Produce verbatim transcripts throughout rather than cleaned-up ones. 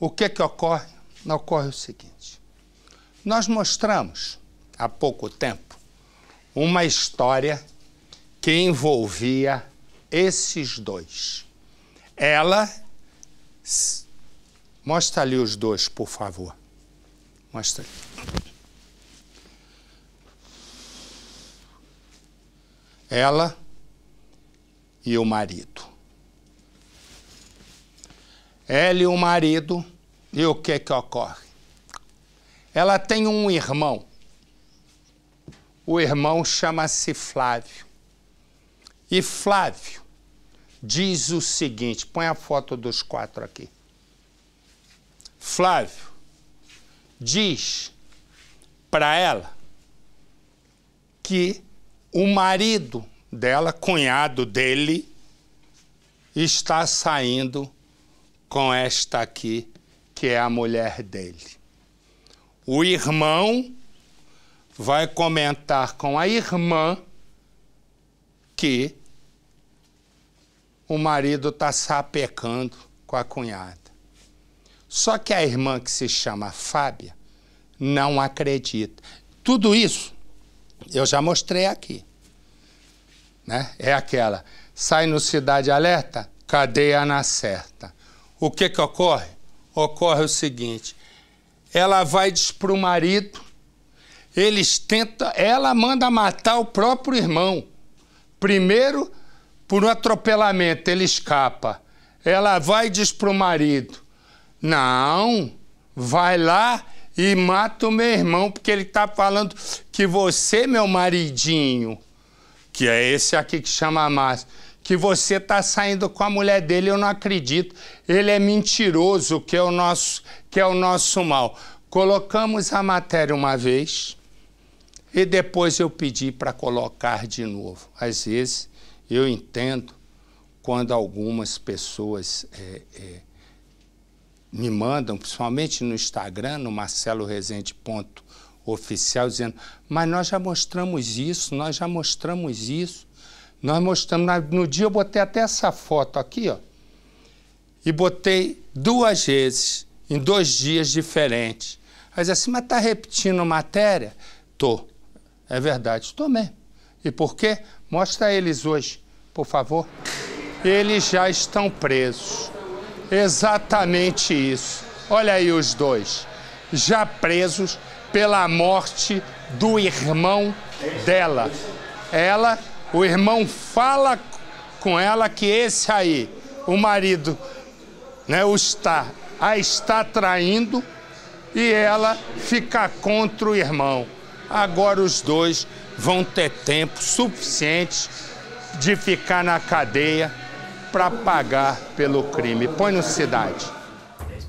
O que é que ocorre? Ocorre o seguinte. Nós mostramos, há pouco tempo, uma história que envolvia esses dois. Ela... Mostra ali os dois, por favor. Mostra ali. Ela e o marido. Ela e o marido, e o que que ocorre? Ela tem um irmão. O irmão chama-se Flávio. E Flávio diz o seguinte, põe a foto dos quatro aqui. Flávio diz para ela que o marido dela, cunhado dele, está saindo com esta aqui, que é a mulher dele. O irmão vai comentar com a irmã que o marido está sapecando com a cunhada. Só que a irmã, que se chama Fábia, não acredita. Tudo isso eu já mostrei aqui, né? É aquela, sai no Cidade Alerta, cadeia na certa. O que que ocorre? Ocorre o seguinte, ela vai diz para o marido, eles tentam, ela manda matar o próprio irmão. Primeiro, por um atropelamento, ele escapa. Ela vai e diz para o marido, não, vai lá e mata o meu irmão, porque ele está falando que você, meu maridinho, que é esse aqui que chama Márcio, que você está saindo com a mulher dele, eu não acredito. Ele é mentiroso, que é o nosso, que é o nosso mal. Colocamos a matéria uma vez e depois eu pedi para colocar de novo. Às vezes eu entendo quando algumas pessoas... É, é, me mandam, principalmente no Instagram, no Marcelo Rezende ponto oficial, dizendo, mas nós já mostramos isso, nós já mostramos isso, nós mostramos, no dia eu botei até essa foto aqui, ó, e botei duas vezes, em dois dias diferentes. Aí diz assim, mas está repetindo matéria? Tô. É verdade, tô mesmo. E por quê? Mostra eles hoje, por favor. Eles já estão presos. Exatamente isso. Olha aí os dois, já presos pela morte do irmão dela. Ela, o irmão fala com ela que esse aí, o marido, né, o está, a está traindo e ela fica contra o irmão. Agora os dois vão ter tempo suficiente de ficar na cadeia para pagar pelo crime. Põe no Cidade.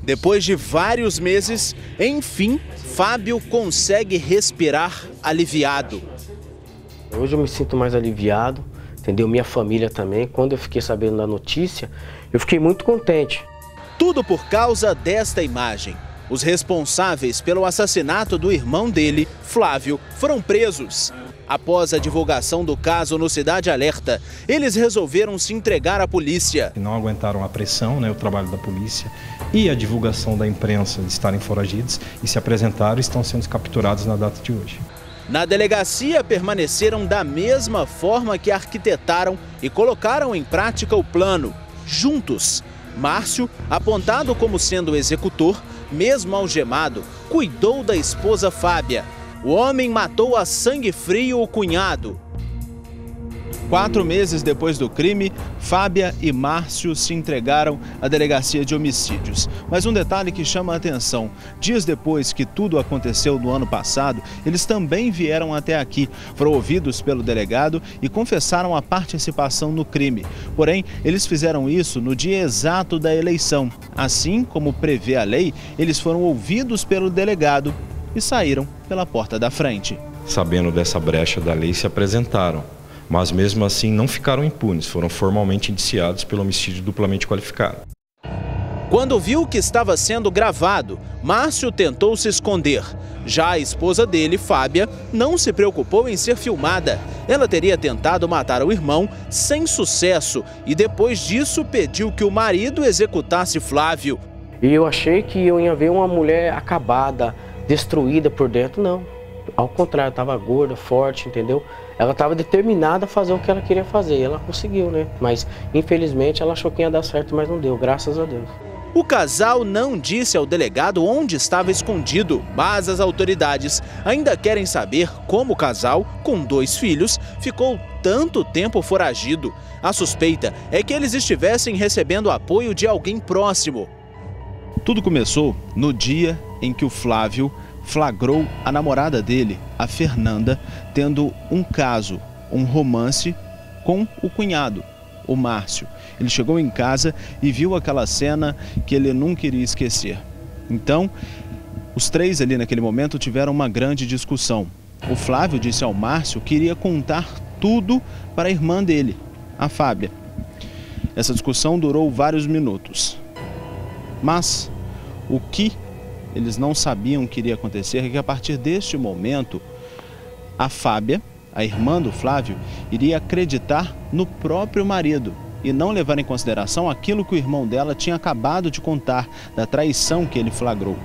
Depois de vários meses, enfim, Fábio consegue respirar aliviado. Hoje eu me sinto mais aliviado, entendeu? Minha família também. Quando eu fiquei sabendo da notícia, eu fiquei muito contente. Tudo por causa desta imagem. Os responsáveis pelo assassinato do irmão dele, Flávio, foram presos. Após a divulgação do caso no Cidade Alerta, eles resolveram se entregar à polícia. Não aguentaram a pressão, né, o trabalho da polícia e a divulgação da imprensa de estarem foragidos e se apresentaram e estão sendo capturados na data de hoje. Na delegacia, permaneceram da mesma forma que arquitetaram e colocaram em prática o plano. Juntos, Márcio, apontado como sendo o executor, mesmo algemado, cuidou da esposa Fábia. O homem matou a sangue frio o cunhado. Quatro meses depois do crime, Fábia e Márcio se entregaram à delegacia de homicídios. Mas um detalhe que chama a atenção, dias depois que tudo aconteceu no ano passado, eles também vieram até aqui, foram ouvidos pelo delegado e confessaram a participação no crime. Porém, eles fizeram isso no dia exato da eleição. Assim como prevê a lei, eles foram ouvidos pelo delegado e saíram pela porta da frente. Sabendo dessa brecha da lei, se apresentaram, mas mesmo assim não ficaram impunes, foram formalmente indiciados pelo homicídio duplamente qualificado. Quando viu que estava sendo gravado, Márcio tentou se esconder. Já a esposa dele, Fábia, não se preocupou em ser filmada. Ela teria tentado matar o irmão sem sucesso e depois disso pediu que o marido executasse Flávio. E eu achei que eu ia ver uma mulher acabada, destruída por dentro. Não, ao contrário, estava gorda, forte, entendeu? Ela estava determinada a fazer o que ela queria fazer e ela conseguiu, né? Mas infelizmente ela achou que ia dar certo, mas não deu, graças a Deus. O casal não disse ao delegado onde estava escondido, mas as autoridades ainda querem saber como o casal, com dois filhos, ficou tanto tempo foragido. A suspeita é que eles estivessem recebendo apoio de alguém próximo. Tudo começou no dia em que o Flávio flagrou a namorada dele, a Fernanda, tendo um caso, um romance com o cunhado, o Márcio. Ele chegou em casa e viu aquela cena que ele nunca iria esquecer. Então, os três ali naquele momento tiveram uma grande discussão. O Flávio disse ao Márcio que iria contar tudo para a irmã dele, a Fábia. Essa discussão durou vários minutos. Mas o que eles não sabiam que iria acontecer é que a partir deste momento, a Fábia, a irmã do Flávio, iria acreditar no próprio marido e não levar em consideração aquilo que o irmão dela tinha acabado de contar, da traição que ele flagrou.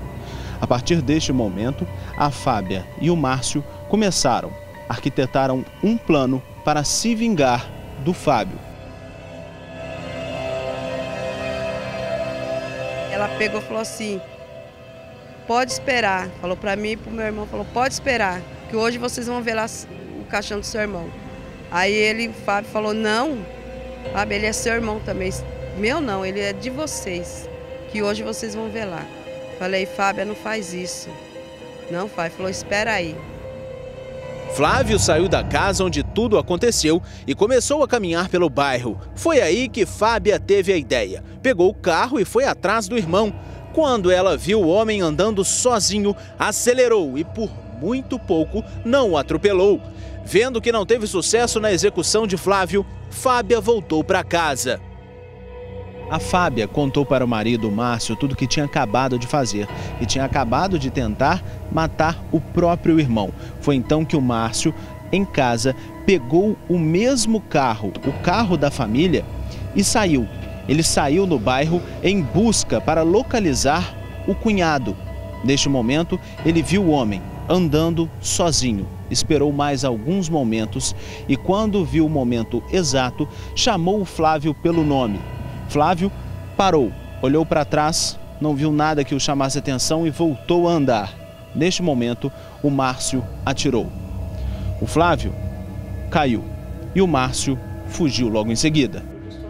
A partir deste momento, a Fábia e o Márcio começaram, arquitetaram um plano para se vingar do Fábio. Ela pegou e falou assim, pode esperar, falou para mim e para o meu irmão, falou, pode esperar, que hoje vocês vão ver lá o caixão do seu irmão. Aí ele, o Fábio, falou, não, Fábio, ele é seu irmão também, meu não, ele é de vocês, que hoje vocês vão ver lá. Falei, Fábio, não faz isso, não faz, falou, espera aí. Flávio saiu da casa onde tudo aconteceu e começou a caminhar pelo bairro. Foi aí que Fábia teve a ideia, pegou o carro e foi atrás do irmão. Quando ela viu o homem andando sozinho, acelerou e por muito pouco não o atropelou. Vendo que não teve sucesso na execução de Flávio, Fábia voltou para casa. A Fábia contou para o marido, Márcio, tudo o que tinha acabado de fazer e tinha acabado de tentar matar o próprio irmão. Foi então que o Márcio, em casa, pegou o mesmo carro, o carro da família, e saiu. Ele saiu no bairro em busca para localizar o cunhado. Neste momento, ele viu o homem andando sozinho. Esperou mais alguns momentos e, quando viu o momento exato, chamou o Flávio pelo nome. Flávio parou, olhou para trás, não viu nada que o chamasse atenção e voltou a andar. Neste momento, o Márcio atirou. O Flávio caiu e o Márcio fugiu logo em seguida.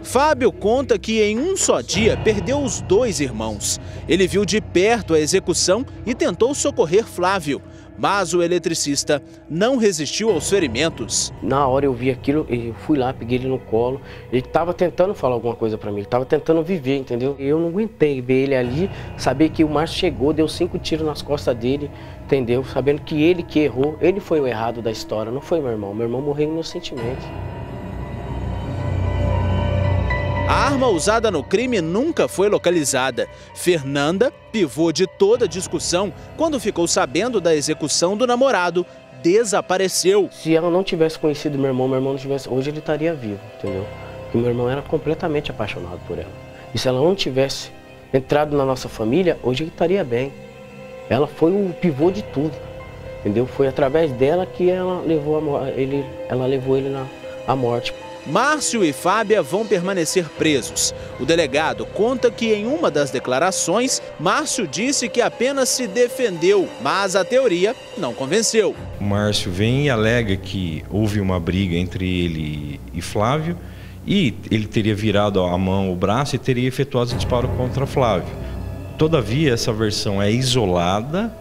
Fábio conta que em um só dia perdeu os dois irmãos. Ele viu de perto a execução e tentou socorrer Flávio, mas o eletricista não resistiu aos ferimentos. Na hora eu vi aquilo, eu fui lá, peguei ele no colo. Ele estava tentando falar alguma coisa para mim, ele estava tentando viver, entendeu? Eu não aguentei ver ele ali, saber que o Márcio chegou, deu cinco tiros nas costas dele, entendeu? Sabendo que ele que errou, ele foi o errado da história, não foi meu irmão. Meu irmão morreu inocentemente. A arma usada no crime nunca foi localizada. Fernanda, pivô de toda a discussão, quando ficou sabendo da execução do namorado, desapareceu. Se ela não tivesse conhecido meu irmão, meu irmão não tivesse, hoje ele estaria vivo, entendeu? Porque meu irmão era completamente apaixonado por ela. E se ela não tivesse entrado na nossa família, hoje ele estaria bem. Ela foi o pivô de tudo, entendeu? Foi através dela que ela levou a, ele, ela levou ele na, à morte. Márcio e Fábia vão permanecer presos. O delegado conta que em uma das declarações, Márcio disse que apenas se defendeu, mas a teoria não convenceu. O Márcio vem e alega que houve uma briga entre ele e Flávio e ele teria virado a mão, o braço e teria efetuado o disparo contra Flávio. Todavia, essa versão é isolada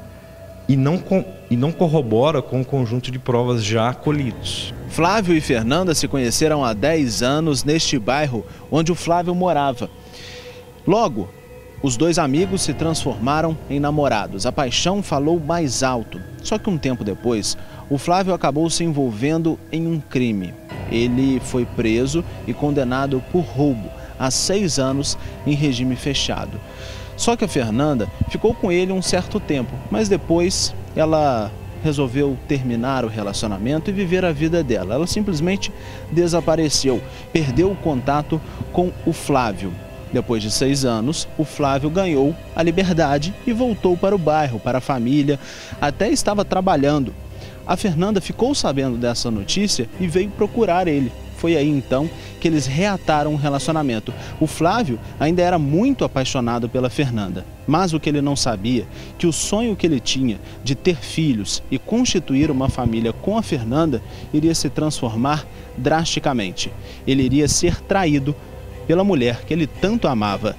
e não com... e não corrobora com o conjunto de provas já colhidos. Flávio e Fernanda se conheceram há dez anos neste bairro onde o Flávio morava. Logo, os dois amigos se transformaram em namorados. A paixão falou mais alto. Só que um tempo depois, o Flávio acabou se envolvendo em um crime. Ele foi preso e condenado por roubo a seis anos em regime fechado. Só que a Fernanda ficou com ele um certo tempo, mas depois ela resolveu terminar o relacionamento e viver a vida dela. Ela simplesmente desapareceu, perdeu o contato com o Flávio. Depois de seis anos, o Flávio ganhou a liberdade e voltou para o bairro, para a família, até estava trabalhando. A Fernanda ficou sabendo dessa notícia e veio procurar ele. Foi aí então que eles reataram o relacionamento. O Flávio ainda era muito apaixonado pela Fernanda, mas o que ele não sabia, que o sonho que ele tinha de ter filhos e constituir uma família com a Fernanda iria se transformar drasticamente. Ele iria ser traído pela mulher que ele tanto amava.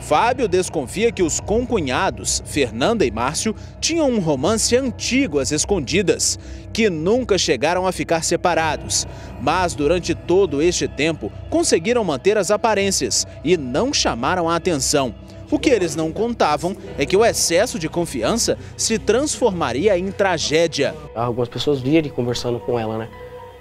Fábio desconfia que os concunhados, Fernanda e Márcio, tinham um romance antigo às escondidas, que nunca chegaram a ficar separados. Mas durante todo este tempo, conseguiram manter as aparências e não chamaram a atenção. O que eles não contavam é que o excesso de confiança se transformaria em tragédia. Algumas pessoas viam ele conversando com ela, né?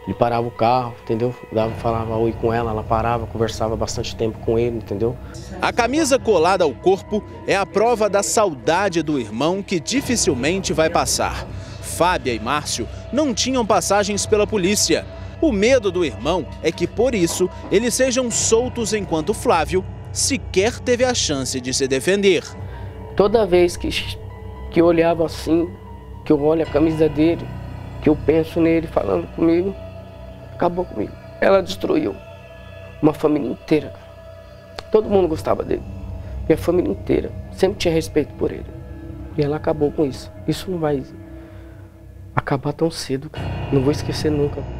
Ele parava o carro, entendeu? Dava, falava oi com ela, ela parava, conversava bastante tempo com ele, entendeu? A camisa colada ao corpo é a prova da saudade do irmão que dificilmente vai passar. Fábia e Márcio não tinham passagens pela polícia. O medo do irmão é que, por isso, eles sejam soltos enquanto Flávio sequer teve a chance de se defender. Toda vez que, que eu olhava assim, que eu olho a camisa dele, que eu penso nele falando comigo, acabou comigo. Ela destruiu uma família inteira. Todo mundo gostava dele. Minha família inteira. Sempre tinha respeito por ele. E ela acabou com isso. Isso não vai acabar tão cedo, cara. Não vou esquecer nunca.